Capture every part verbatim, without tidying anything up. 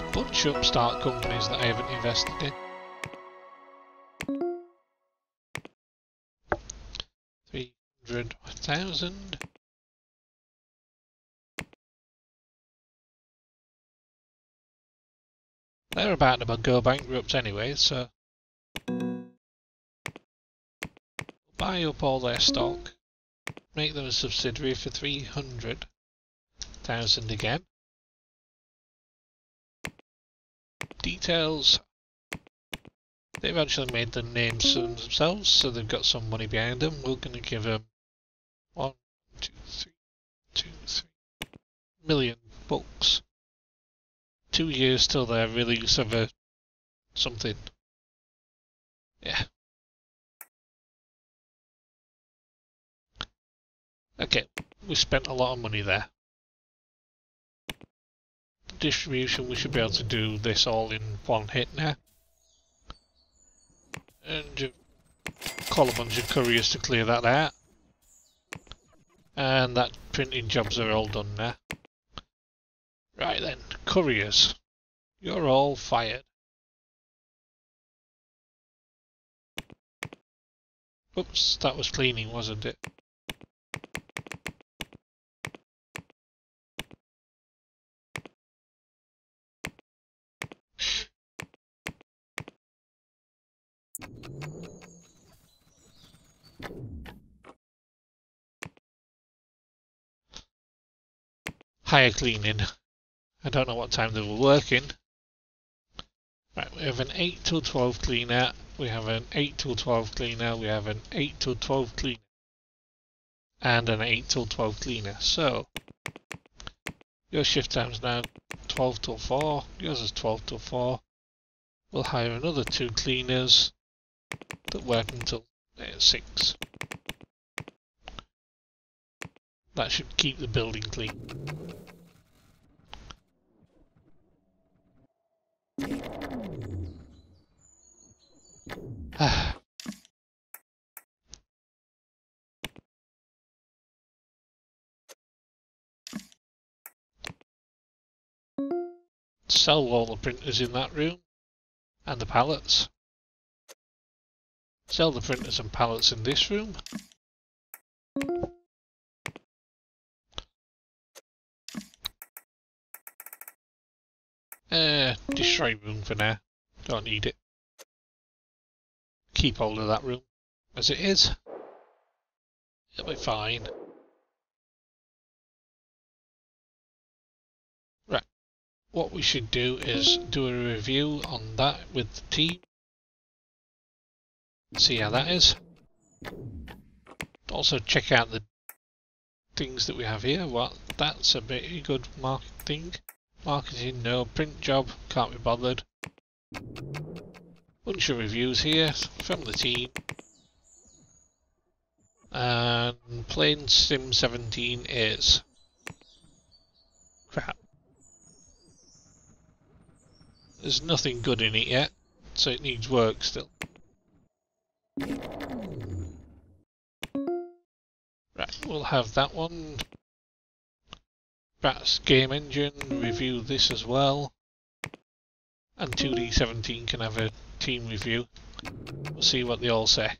There's a bunch of upstart companies that I haven't invested in. three hundred thousand. They're about to go bankrupt anyway, so buy up all their stock, make them a subsidiary for three hundred thousand again. Details. They've actually made the names themselves, so they've got some money behind them. We're going to give them one, two, three, two, three million bucks. Two years till their release of a something. Yeah. Okay, we spent a lot of money there. The distribution, we should be able to do this all in one hit now. And call a bunch of couriers to clear that out. And that printing jobs are all done now. Right then, couriers, you're all fired. Oops, that was cleaning, wasn't it? Higher cleaning. I don't know what time they were working. Right, we have an eight till twelve cleaner, we have an eight till twelve cleaner, we have an eight till twelve cleaner, and an eight till twelve cleaner. So, your shift time's now twelve till four, yours is twelve till four. We'll hire another two cleaners that work until uh, six. That should keep the building clean. Sell all the printers in that room and the pallets. Sell the printers and pallets in this room. Uh, destroy room for now. Don't need it. Keep hold of that room as it is. It'll be fine. Right. What we should do is do a review on that with the team. See how that is. Also check out the things that we have here. Well, that's a pretty good marketing. Marketing, no. Print job, can't be bothered. Bunch of reviews here from the team. And playing Sim seventeen is crap. There's nothing good in it yet, so it needs work still. Right, we'll have that one. Bratz Game Engine, review this as well. And two D seventeen can have a team review. We'll see what they all say.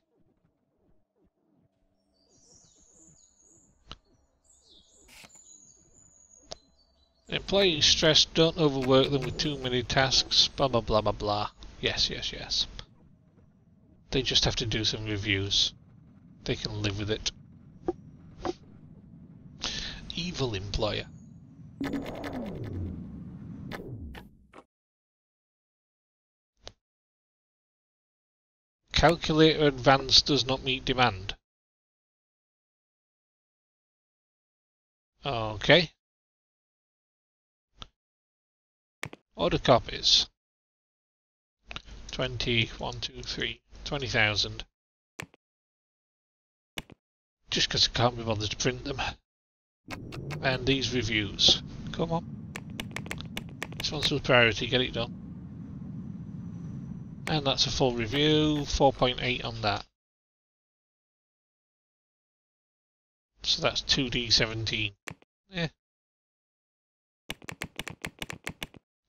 Employees stressed, don't overwork them with too many tasks, blah blah blah blah blah. Yes, yes, yes. They just have to do some reviews. They can live with it. Evil employer. Calculator advance does not meet demand. Okay. Order copies. twenty, one, two, three, twenty thousand. Just because I can't be bothered to print them. And these reviews. Come on. This one's with priority, get it done. And that's a full review, four point eight on that. So that's two D seventeen. Yeah.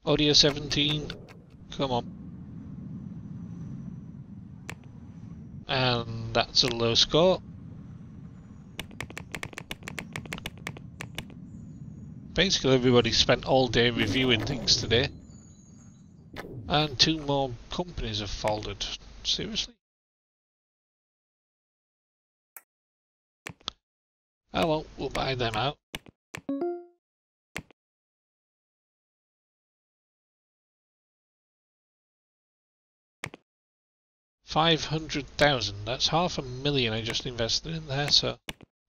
Audio seventeen, come on. And that's a low score. Basically everybody spent all day reviewing things today. And two more companies have folded. Seriously? Oh well, we'll buy them out. five hundred thousand, that's half a million I just invested in there, so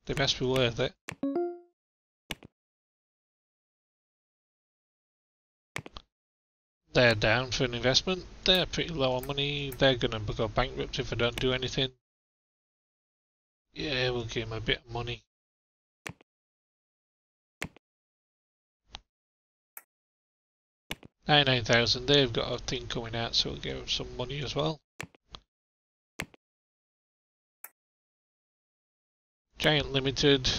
they best be worth it. They're down for an investment, they're pretty low on money, they're gonna go bankrupt if I don't do anything. Yeah, we'll give them a bit of money. ninety-nine thousand, they've got a thing coming out, so we'll give them some money as well. Giant Limited,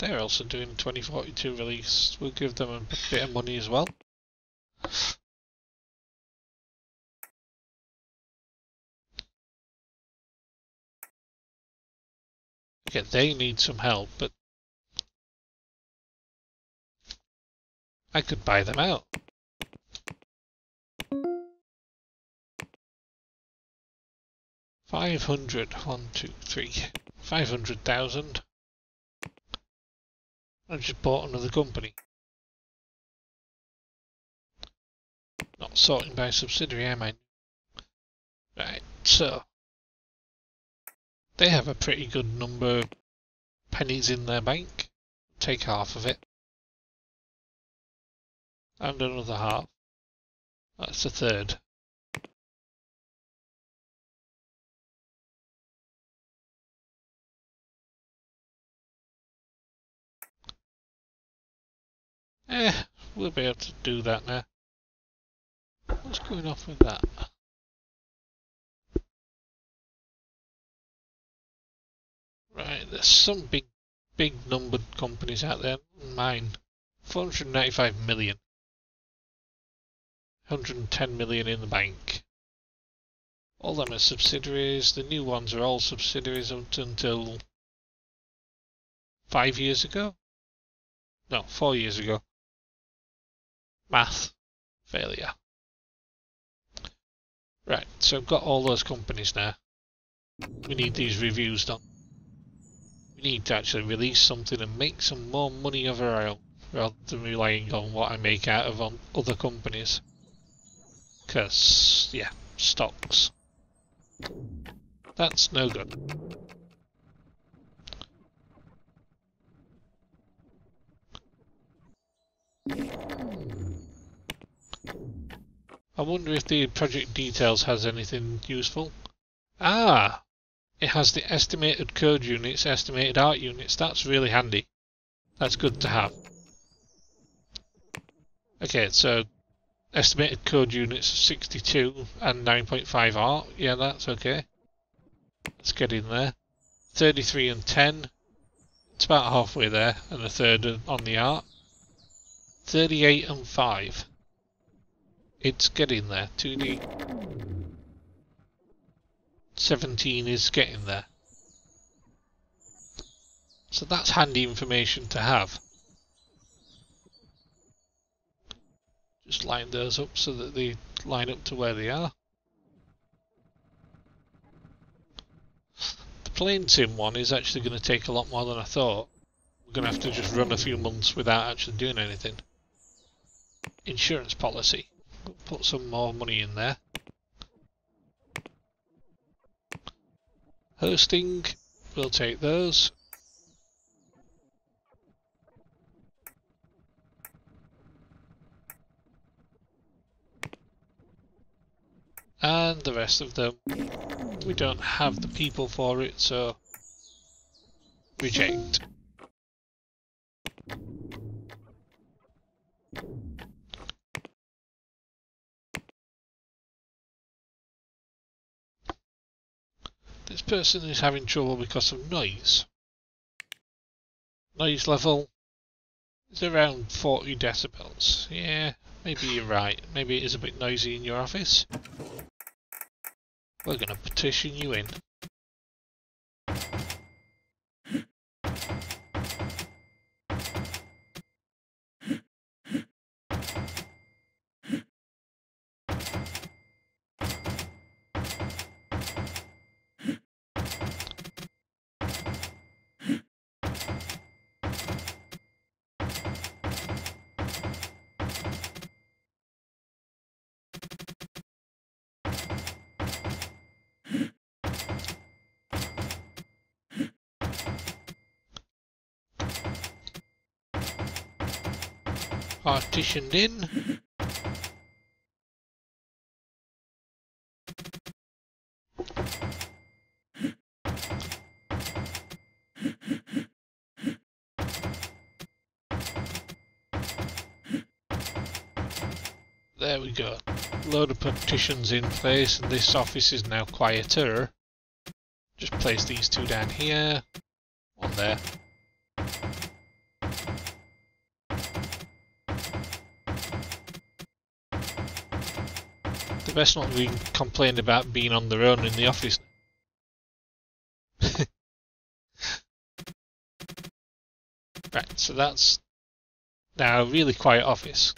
they're also doing a twenty forty-two release, we'll give them a bit of money as well. Okay, they need some help, but I could buy them out. Five hundred, one, two, three, five hundred thousand. I've just bought another company. Not sorting by subsidiary, am I? Right, so they have a pretty good number of pennies in their bank. Take half of it. And another half. That's a third. Eh, we'll be able to do that now. What's going off with that? Right, there's some big, big numbered companies out there. Mine, four hundred ninety-five million. one hundred ten million in the bank. All them are subsidiaries. The new ones are all subsidiaries up until five years ago? No, four years ago. Math failure. Right, so I've got all those companies now. We need these reviews done. We need to actually release something and make some more money of our own, rather than relying on what I make out of on other companies. Because, yeah, stocks. That's no good. I wonder if the project details has anything useful. Ah! It has the estimated code units, estimated art units. That's really handy. That's good to have. Okay, so estimated code units of sixty-two and nine point five art. Yeah, that's okay. Let's get in there. thirty-three and ten. It's about halfway there, and a third on the art. thirty-eight and five. It's getting there. two D. seventeen is getting there. So that's handy information to have. Just line those up so that they line up to where they are. The plane sim one is actually going to take a lot more than I thought. We're going to have to just run a few months without actually doing anything. Insurance policy. Put some more money in there. Hosting, we'll take those. And the rest of them, we don't have the people for it, so reject. This person is having trouble because of noise. Noise level is around forty decibels. Yeah, Maybe you're right. Maybe it is a bit noisy in your office. We're going to petition you in. Partitioned in. There we go. Load of partitions in place, and this office is now quieter. Just place these two down here, one there. The best not we complained about being on their own in the office. Right, so that's now a really quiet office.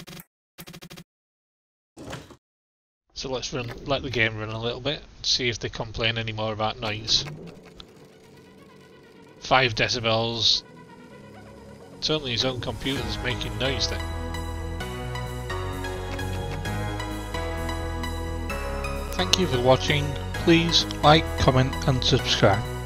So let's run, let the game run a little bit, see if they complain any more about noise. Five decibels. It's only his own computer that's making noise then. Thank you for watching. Please like, comment and subscribe.